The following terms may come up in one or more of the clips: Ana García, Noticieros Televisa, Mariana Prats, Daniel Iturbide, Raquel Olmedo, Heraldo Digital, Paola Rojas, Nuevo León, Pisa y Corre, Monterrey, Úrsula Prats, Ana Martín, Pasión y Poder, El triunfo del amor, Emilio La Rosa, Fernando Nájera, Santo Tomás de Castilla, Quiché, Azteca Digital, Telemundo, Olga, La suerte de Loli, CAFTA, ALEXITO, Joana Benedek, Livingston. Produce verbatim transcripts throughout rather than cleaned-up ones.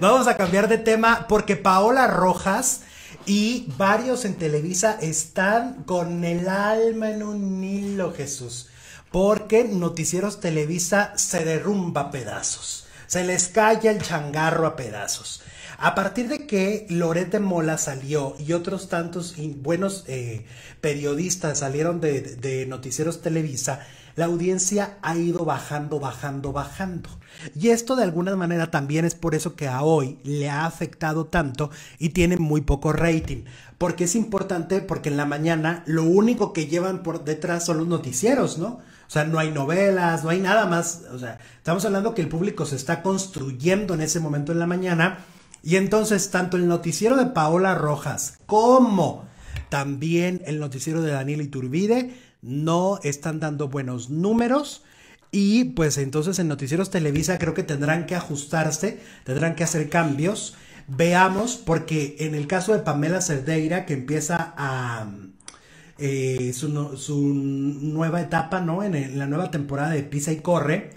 Vamos a cambiar de tema porque Paola Rojas y varios en Televisa están con el alma en un hilo, Jesús, porque Noticieros Televisa se derrumba a pedazos, se les cae el changarro a pedazos. A partir de que Loret de Mola salió y otros tantos buenos eh, periodistas salieron de, de Noticieros Televisa, la audiencia ha ido bajando, bajando, bajando. Y esto de alguna manera también es por eso que a Hoy le ha afectado tanto y tiene muy poco rating. Porque es importante, porque en la mañana lo único que llevan por detrás son los noticieros, ¿no? O sea, no hay novelas, no hay nada más. O sea, estamos hablando que el público se está construyendo en ese momento en la mañana. Y entonces tanto el noticiero de Paola Rojas como también el noticiero de Daniel Iturbide no están dando buenos números y pues entonces en Noticieros Televisa creo que tendrán que ajustarse, tendrán que hacer cambios. Veamos, porque en el caso de Pamela Cerdeira, que empieza a eh, su, su nueva etapa, ¿no? En, en la nueva temporada de Pisa y Corre,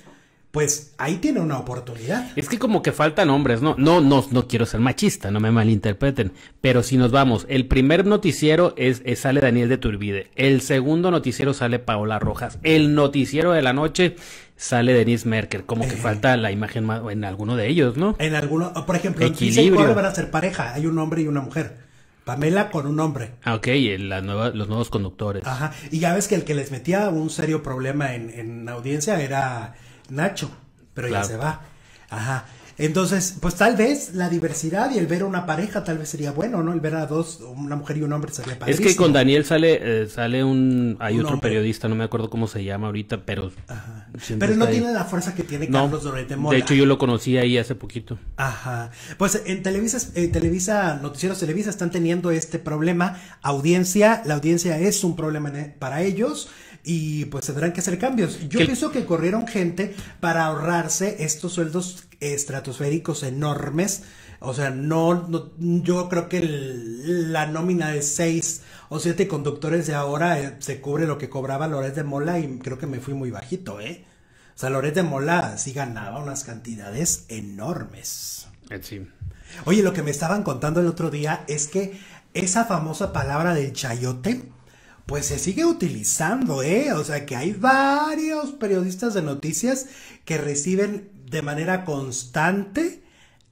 pues ahí tiene una oportunidad. Es que como que faltan hombres, ¿no? No, no, no quiero ser machista, no me malinterpreten, pero si nos vamos, el primer noticiero es, es sale Daniel de Iturbide, el segundo noticiero sale Paola Rojas, el noticiero de la noche sale Denise Merkel, como que eh, falta la imagen más, en alguno de ellos, ¿no? En alguno, por ejemplo, Equilibrio. En van a ser pareja, hay un hombre y una mujer. Pamela con un hombre. Ah, ok, y la nueva, los nuevos conductores. Ajá, y ya ves que el que les metía un serio problema en, en audiencia era Nacho, pero claro, ya se va. Ajá. Entonces, pues tal vez la diversidad y el ver a una pareja tal vez sería bueno, ¿no? El ver a dos, una mujer y un hombre sería padrísimo. Es que con Daniel sale eh, sale un... Hay un otro hombre, periodista, no me acuerdo cómo se llama ahorita, pero... Ajá. Pero no tiene ahí la fuerza que tiene Carlos no, Doré de Mora. De hecho, yo lo conocí ahí hace poquito. Ajá. Pues en Televisa, en Televisa, Noticieros Televisa están teniendo este problema. Audiencia, la audiencia es un problema para ellos. Y pues tendrán que hacer cambios. Yo ¿Qué? pienso que corrieron gente para ahorrarse estos sueldos estratosféricos enormes. O sea, no, no yo creo que el, la nómina de seis o siete conductores de ahora eh, se cubre lo que cobraba Loret de Mola y creo que me fui muy bajito, ¿eh? O sea, Loret de Mola sí ganaba unas cantidades enormes. Sí. Oye, lo que me estaban contando el otro día es que esa famosa palabra del chayote pues se sigue utilizando, ¿eh? O sea, que hay varios periodistas de noticias que reciben de manera constante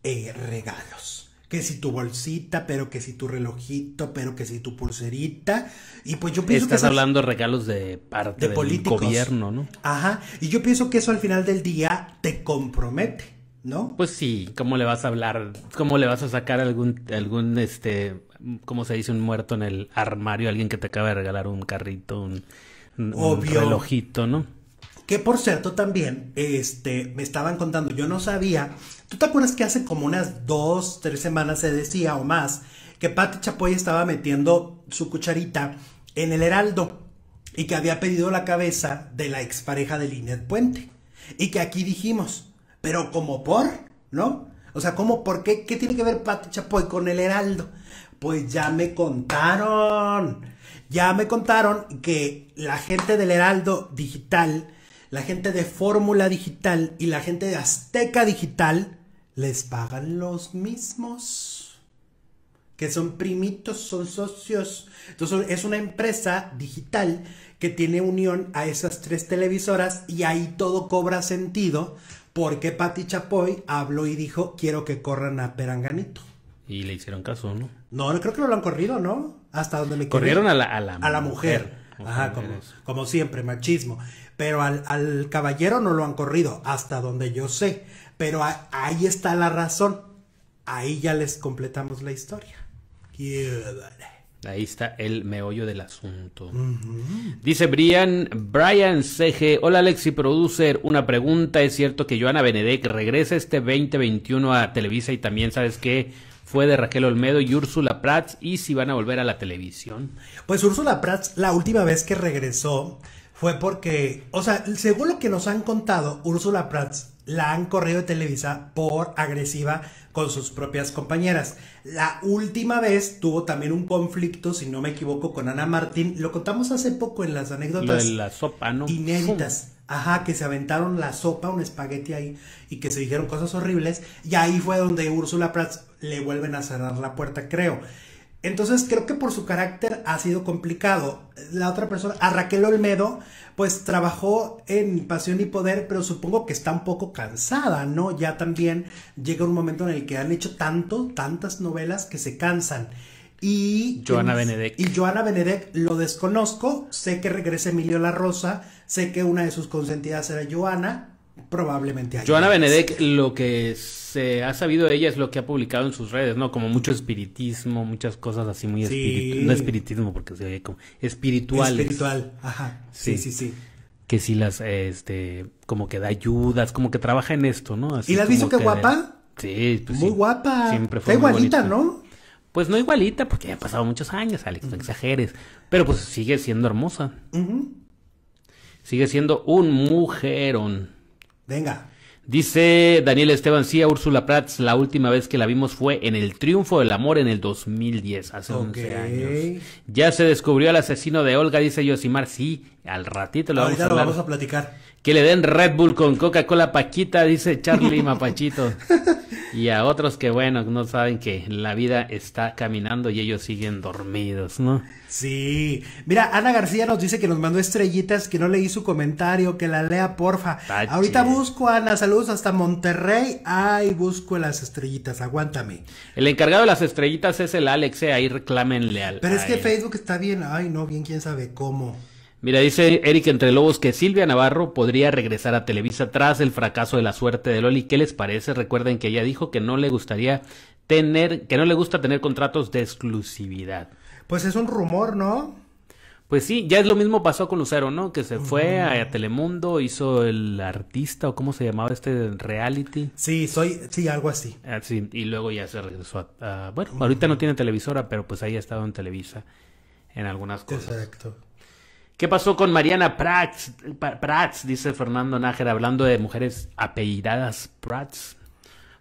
eh, regalos. Que si tu bolsita, pero que si tu relojito, pero que si tu pulserita. Y pues yo pienso Estás que... Estás hablando de regalos de parte de del gobierno, ¿no? Ajá. Y yo pienso que eso al final del día te compromete, ¿no? Pues sí. ¿Cómo le vas a hablar? ¿Cómo le vas a sacar algún, algún este... ¿cómo se dice? Un muerto en el armario, alguien que te acaba de regalar un carrito, un, un, Obvio. un relojito, ¿no? Que por cierto también, este, me estaban contando, yo no sabía, ¿tú te acuerdas que hace como unas dos, tres semanas se decía o más, que Pati Chapoy estaba metiendo su cucharita en el Heraldo y que había pedido la cabeza de la expareja de Linet Puente? Y que aquí dijimos, pero como por, ¿no? O sea, ¿cómo, por qué? ¿Qué tiene que ver Pati Chapoy con el Heraldo? Pues ya me contaron, ya me contaron que la gente del Heraldo Digital, la gente de Fórmula Digital y la gente de Azteca Digital les pagan los mismos, que son primitos, son socios. Entonces es una empresa digital que tiene unión a esas tres televisoras y ahí todo cobra sentido porque Pati Chapoy habló y dijo, quiero que corran a Peranganito. Y le hicieron caso, ¿no? No, creo que no lo han corrido, ¿no? Hasta donde me quedé. Corrieron a la, a la, a la mujer. mujer. Ajá, como, como siempre, machismo. Pero al, al caballero no lo han corrido, hasta donde yo sé. Pero a, ahí está la razón. Ahí ya les completamos la historia. Ahí está el meollo del asunto. Uh-huh. Dice Brian, Brian C G, hola Alexi Producer, una pregunta. ¿Es cierto que Joana Benedek regresa este veinte veintiuno a Televisa y también, sabes qué, fue de Raquel Olmedo y Úrsula Prats, y si van a volver a la televisión? Pues Úrsula Prats, la última vez que regresó fue porque, o sea, según lo que nos han contado, Úrsula Prats la han corrido de Televisa por agresiva con sus propias compañeras. La última vez tuvo también un conflicto, si no me equivoco, con Ana Martín. Lo contamos hace poco en las anécdotas lo de la sopa, ¿no? inéditas. Ajá, que se aventaron la sopa, un espagueti ahí, y que se dijeron cosas horribles, y ahí fue donde Úrsula Prats le vuelven a cerrar la puerta, creo. Entonces creo que por su carácter ha sido complicado. La otra persona, a Raquel Olmedo, pues trabajó en Pasión y Poder, pero supongo que está un poco cansada, ¿no? Ya también llega un momento en el que han hecho tanto, tantas novelas que se cansan. Y Joana Benedek. Y Joana Benedek lo desconozco, sé que regresa Emilio La Rosa, sé que una de sus consentidas era Joana. Probablemente hay. Joana Benedek, lo que se ha sabido de ella es lo que ha publicado en sus redes, ¿no? Como mucho espiritismo, muchas cosas así muy sí. espirituales. No espiritismo, porque se oye como espirituales. Espiritual, ajá. Sí, sí, sí. sí. Que sí las, este, como que da ayudas, como que trabaja en esto, ¿no? Así ¿Y la has visto que, que guapa? Sí, pues Muy sí. guapa. Siempre fue Está muy igualita, bonita. ¿no? Pues no igualita, porque ya han pasado muchos años, Alex, uh-huh. no exageres. Pero pues sigue siendo hermosa. Uh-huh. Sigue siendo un mujerón. Venga. Dice Daniel Esteban, sí, a Úrsula Prats la última vez que la vimos fue en El triunfo del amor en el dos mil diez, hace okay. once años. Ya se descubrió al asesino de Olga, dice Yosimar, sí, al ratito lo, vamos a, lo vamos a platicar. Que le den Red Bull con Coca-Cola Paquita, dice Charlie Mapachito. Y a otros que, bueno, no saben que la vida está caminando y ellos siguen dormidos, ¿no? Sí. Mira, Ana García nos dice que nos mandó estrellitas, que no leí su comentario, que la lea, porfa. Pache. Ahorita busco, Ana, saludos hasta Monterrey. Ay, busco las estrellitas, aguántame. El encargado de las estrellitas es el Alex, eh, ahí reclámenle al... Pero es que Facebook está bien, ay, no, bien, quién sabe cómo... Mira, dice Eric Entre Lobos que Silvia Navarro podría regresar a Televisa tras el fracaso de La suerte de Loli. ¿Qué les parece? Recuerden que ella dijo que no le gustaría tener, que no le gusta tener contratos de exclusividad. Pues es un rumor, ¿no? Pues sí, ya es lo mismo pasó con Lucero, ¿no? Que se fue uh-huh. a, a Telemundo, hizo El artista, o cómo se llamaba este reality. Sí, soy, sí, algo así. Ah, sí, y luego ya se regresó a, a bueno, uh-huh. ahorita no tiene televisora, pero pues ahí ha estado en Televisa en algunas cosas. Exacto. ¿Qué pasó con Mariana Prats? Prats, dice Fernando Nájera, hablando de mujeres apellidadas Prats.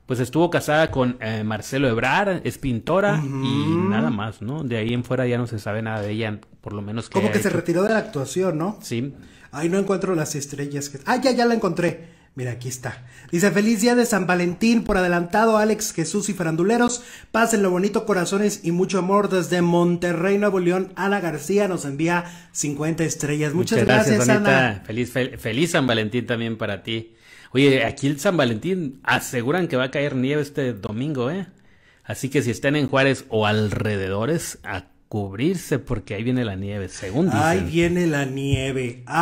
Pues estuvo casada con eh, Marcelo Ebrard, es pintora uh-huh. y nada más, ¿no? De ahí en fuera ya no se sabe nada de ella, por lo menos que... Como que se retiró de la actuación, ¿no? Sí. Ay, no encuentro las estrellas que... Ah, ya, ya la encontré. Mira, aquí está. Dice, feliz día de San Valentín por adelantado, Alex, Jesús y faranduleros. Pásenlo bonito, corazones y mucho amor desde Monterrey, Nuevo León. Ana García nos envía cincuenta estrellas. Muchas, Muchas gracias, gracias Ana. Feliz, fel feliz San Valentín también para ti. Oye, aquí el San Valentín aseguran que va a caer nieve este domingo, ¿eh? Así que si están en Juárez o alrededores, a cubrirse porque ahí viene la nieve, según dicen. Ahí viene la nieve. Ah.